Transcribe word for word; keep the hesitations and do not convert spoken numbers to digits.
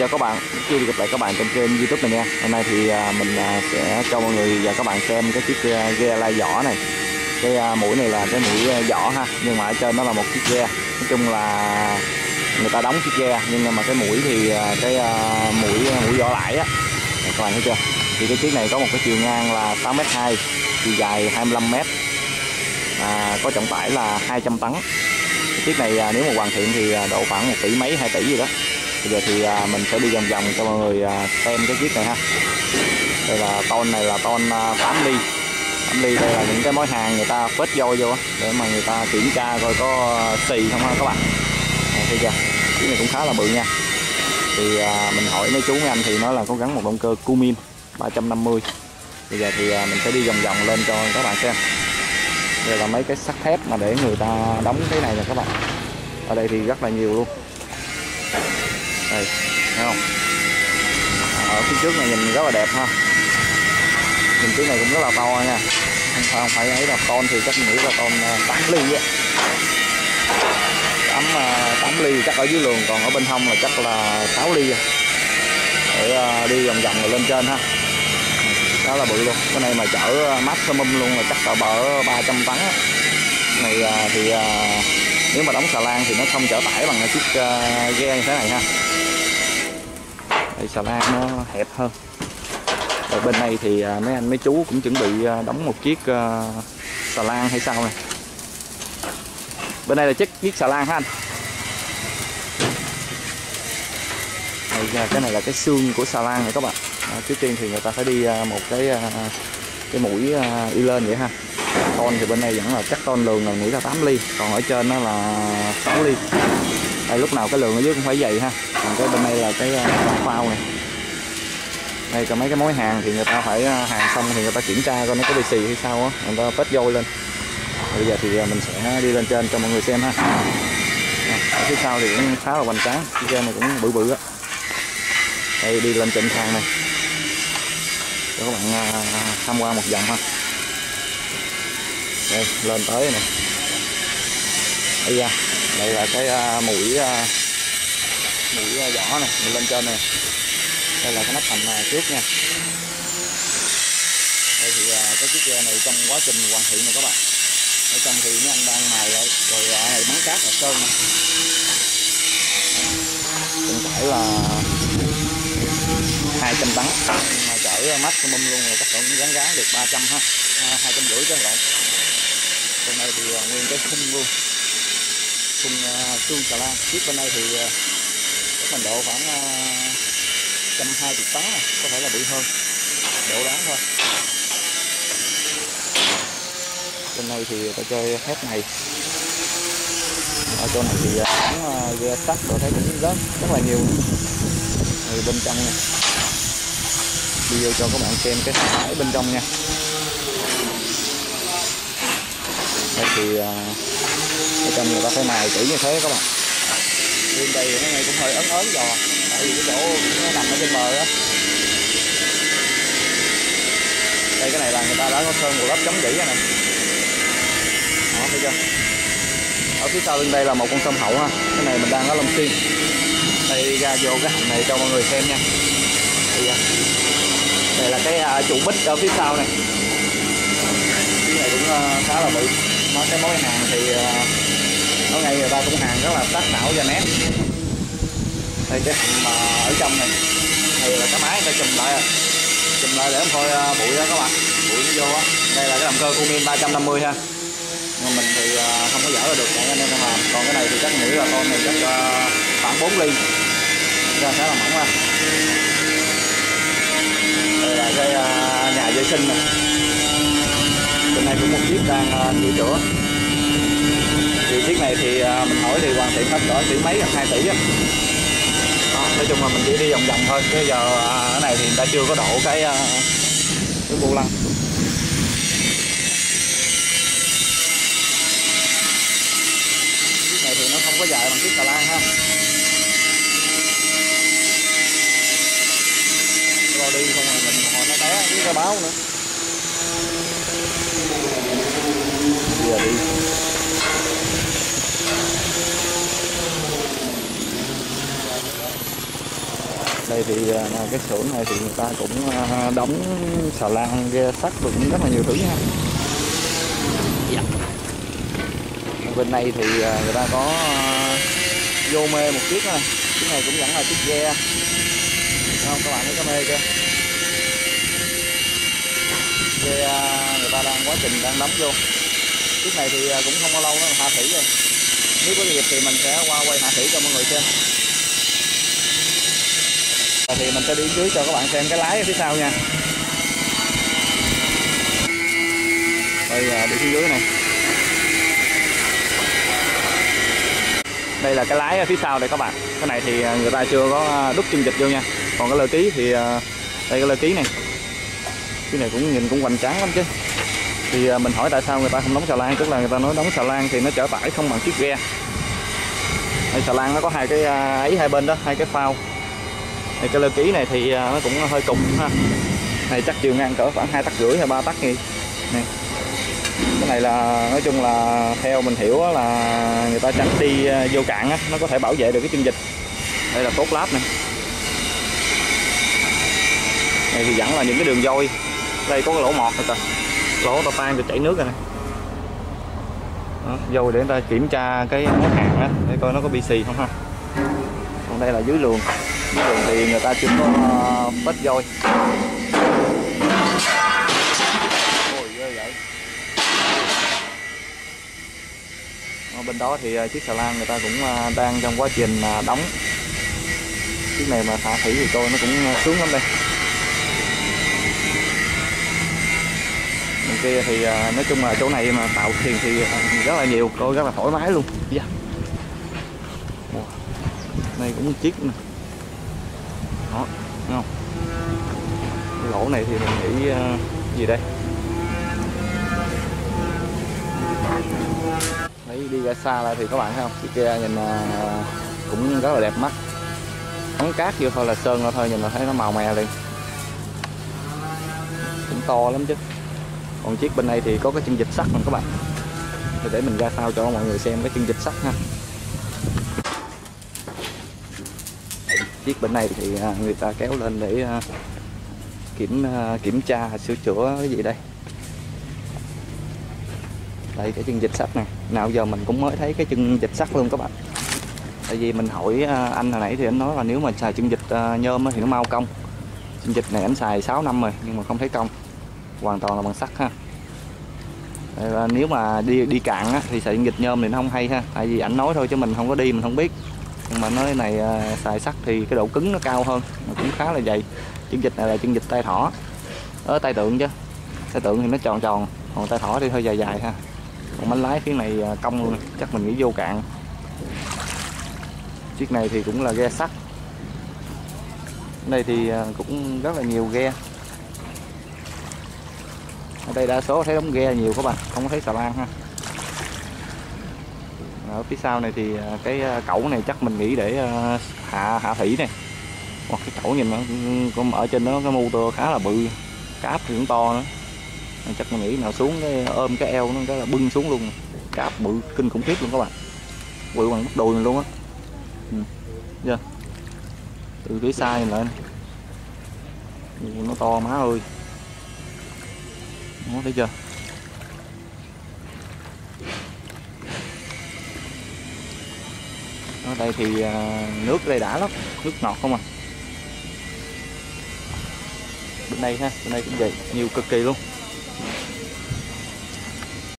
chào các bạn, chưa gặp lại các bạn trong kênh YouTube này nha. Hôm nay thì mình sẽ cho mọi người và các bạn xem cái chiếc ghe lai vỏ này. Cái mũi này là cái mũi vỏ ha, nhưng mà ở trên nó là một chiếc ghe. Nói chung là người ta đóng chiếc ghe, nhưng mà cái mũi thì cái mũi mũi vỏ lại á, các bạn thấy chưa? Thì cái chiếc này có một cái chiều ngang là tám mét hai, chiều dài hai mươi lăm mét, à, có trọng tải là hai trăm tấn. Cái chiếc này nếu mà hoàn thiện thì độ khoảng một tỷ mấy, hai tỷ gì đó. Bây giờ thì mình sẽ đi vòng vòng cho mọi người xem cái chiếc này ha. Đây là ton này là ton tám ly. tám ly đây là những cái mối hàng người ta phết vôi vô để mà người ta kiểm tra coi có xì không ha các bạn. Thấy chưa? Chiếc này cũng khá là bự nha. Thì mình hỏi mấy chú mấy anh thì nó là có gắn một động cơ Cummins ba trăm năm mươi. Bây giờ thì mình sẽ đi vòng vòng lên cho các bạn xem. Đây là mấy cái sắt thép mà để người ta đóng cái này nè các bạn. Ở đây thì rất là nhiều luôn. Đây, thấy không? Ở phía trước này nhìn rất là đẹp ha. Nhìn trước này cũng rất là to nha. Không phải, không phải ấy là con thì chắc nghĩ là con tám ly á. tám ly chắc ở dưới luồng, còn ở bên hông là chắc là sáu ly. Để đi vòng vòng rồi lên trên ha. Đó là bự luôn. Cái này mà chở maximum luôn là chắc là bỡ ba trăm tấn. Cái này thì nếu mà đóng xà lan thì nó không chở tải bằng chiếc ghe như thế này ha. Đây, xà lan nó hẹp hơn. Ở bên này thì mấy anh mấy chú cũng chuẩn bị đóng một chiếc xà lan hay sao này. Bên đây là chiếc chiếc xà lan ha anh. Đây, cái này là cái xương của xà lan này các bạn. Trước tiên thì người ta phải đi một cái cái mũi đi lên vậy ha. Con thì bên này vẫn là chắc con lường là mũi là tám ly, còn ở trên nó là sáu ly. Đây, lúc nào cái lường ở dưới cũng phải vậy ha. Còn cái bên đây là cái phao này. Đây có mấy cái mối hàng thì người ta phải hàng xong thì người ta kiểm tra coi nó có bị xì hay sao á, người ta phết vôi lên. Bây giờ thì mình sẽ đi lên trên cho mọi người xem ha. Ở phía sau thì cũng khá là hoành tráng, cái ghe này cũng bự bự á. Đây đi lên trên thang này cho các bạn tham quan một vòng ha. Đây, lên tới nè. Đây ra, đây là cái uh, mũi uh, mũi uh, vỏ này, mình lên trên nè. Đây là cái nắp thành uh, trước nha. Đây thì uh, cái chiếc ghe này trong quá trình hoàn thiện nè các bạn. Ở trong thì mấy anh đang mài rồi, rồi uh, bắn cát và sơn nè. Cũng phải là hai trăm tấn, nhưng mà chở maximum luôn rồi chắc cũng gắn gắn được ba trăm ha, hai trăm rưỡi cho các bạn. Bên này thì nguyên cái khung luôn, khung xương xà lan. Tiếp bên đây thì chắc mình độ khoảng một trăm hai mươi tấn, có thể là bị hơn, độ đáng thôi. Bên này thì ta chơi hết này. Ở chỗ này thì cũng ghe sắt tôi thấy cũng rất rất là nhiều. Thì bên trong này đi vô cho các bạn xem cái thang máy bên trong nha. Đây thì ở trong người ta phải mài kỹ như thế các bạn. Bên đây nó này cũng hơi ớn ớn giò, tại vì cái chỗ nó nằm ở trên bờ đó. Đây cái này là người ta đã có sơn một lớp chống dỉ này. Đó, thấy chưa? Ở phía sau bên đây là một con sông Hậu ha. Cái này mình đang ở Long Xuyên. Đây ra vô cái hầm này cho mọi người xem nha. Đây, đây là cái trụ bích ở phía sau này. Cái này cũng khá là bự. Nói cái mối hàng thì nói ngay người ta cũng hàng rất là sắc sảo và nét. Đây cái hầm ở trong này. Đây là cái máy người ta chùm lại rồi. Chùm lại để không thôi bụi đó các bạn. Bụi nó vô á. Đây là cái động cơ Cummins ba trăm năm mươi ha. Nhưng mình thì không có dở được cả anh em đang làm. Còn cái này thì chắc nghĩ là con này chắc khoảng bốn ly. Ra khá là mỏng ha. Đây là cái nhà vệ sinh này. Bên này cũng một chiếc đang sửa chữa. Thì chiếc này thì mình hỏi thì hoàn thiện hết cỡ tỷ mấy, gần hai tỷ á. Nói chung là mình chỉ đi vòng vòng thôi. Bây giờ ở này thì người ta chưa có đổ cái cái vô lăng. Chiếc này thì nó không có dài bằng chiếc xà lan ha. Rồi đi không rồi mình hỏi nó té với cái báo nữa. Bây giờ đi. thì cái xưởng này thì người ta cũng đóng xà lan, ghe sắt được rất là nhiều thứ nha. Bên này thì người ta có vô mê một chiếc này, chiếc này cũng vẫn là chiếc ghe. Không, các bạn thấy có mê chưa? Ghe người ta đang quá trình đang đóng vô. Chiếc này thì cũng không bao lâu nữa hạ thủy rồi. Nếu có dịp thì mình sẽ qua quay hạ thủy cho mọi người xem. Thì mình sẽ đi dưới cho các bạn xem cái lái ở phía sau nha. Đây là đi phía dưới này. Đây là cái lái ở phía sau đây các bạn. Cái này thì người ta chưa có đúc chân vịt vô nha. Còn cái lơ ký thì đây, cái lơ ký này, cái này cũng nhìn cũng hoành tráng lắm chứ. Thì mình hỏi tại sao người ta không đóng xà lan, tức là người ta nói đóng xà lan thì nó chở tải không bằng chiếc ghe. Đây, xà lan nó có hai cái ấy hai bên đó, hai cái phao. Thì cái lơ ký này thì nó cũng hơi cùng ha. Này chắc chiều ngang cỡ khoảng hai tắc rưỡi hay ba tắc gì. Này. Cái này là nói chung là theo mình hiểu là người ta tránh đi vô cạn á, nó có thể bảo vệ được cái chân vịt. Đây là cốt láp này. Này thì vẫn là những cái đường dôi. Đây có cái lỗ mọt rồi kìa. Lỗ ta tan rồi chảy nước rồi nè. Dôi để người ta kiểm tra cái món hàng á để coi nó có bị xì không ha. Còn đây là dưới luồng. Dưới luồng thì người ta chưa có vết dôi. Bên đó thì chiếc xà lan người ta cũng đang trong quá trình đóng. Chiếc này mà xả thủy thì coi nó cũng sướng lắm đây. Bên kia thì nói chung là chỗ này mà tạo thuyền thì rất là nhiều, coi rất là thoải mái luôn. Dạ. Wow. Này cũng một chiếc nè. Đó, thấy không? Cái lỗ này thì mình nghĩ gì đây? Đấy, đi ra xa lại thì các bạn thấy không, chiếc ghe nhìn mà cũng rất là đẹp mắt. Bắn cát vô thôi là sơn ra thôi, nhìn là thấy nó màu mè liền. Cũng to lắm chứ. Còn chiếc bên này thì có cái chân vịt sắt nè các bạn. Thì để mình ra sao cho mọi người xem cái chân vịt sắt ha. Chiếc bên này thì người ta kéo lên để kiểm kiểm tra sửa chữa cái gì đây. Đây cái chân vịt sắt này, nào giờ mình cũng mới thấy cái chân vịt sắt luôn các bạn. Tại vì mình hỏi anh hồi nãy thì anh nói là nếu mà xài chân vịt nhôm thì nó mau cong. Chân vịt này anh xài sáu năm rồi nhưng mà không thấy cong. Hoàn toàn là bằng sắt ha. Nếu mà đi đi cạn á, thì xài chân vịt nhôm thì nó không hay ha. Tại vì ảnh nói thôi chứ mình không có đi mình không biết. Nhưng mà nói cái này xài sắt thì cái độ cứng nó cao hơn, mà cũng khá là dày. Chân vịt này là chân vịt tay thỏ. Ở tay tượng chứ. Tay tượng thì nó tròn tròn, còn tay thỏ thì hơi dài dài ha. Còn bánh lái phía này cong luôn, chắc mình nghĩ vô cạn. Chiếc này thì cũng là ghe sắt. Ở đây thì cũng rất là nhiều ghe. Ở đây đa số thấy đóng ghe nhiều các bạn, không có thấy xà lan ha. Ở phía sau này thì cái cẩu này chắc mình nghĩ để hạ hạ thủy này. Hoặc cái cẩu nhìn nó ở trên đó cái motor khá là bự, cáp thì cũng to nữa. Chắc mình nghĩ nào xuống cái ôm cái eo nó cái là bưng xuống luôn. Cáp bự kinh khủng khiếp luôn các bạn. Bự bằng bắp đùi mình luôn á. Ừ. Yeah. Từ phía xa này lên. Nó to má ơi. Nó thấy chưa? Ở đây thì nước đây đã lắm, nước ngọt không à. Bên đây ha, bên đây cũng vậy, nhiều cực kỳ luôn.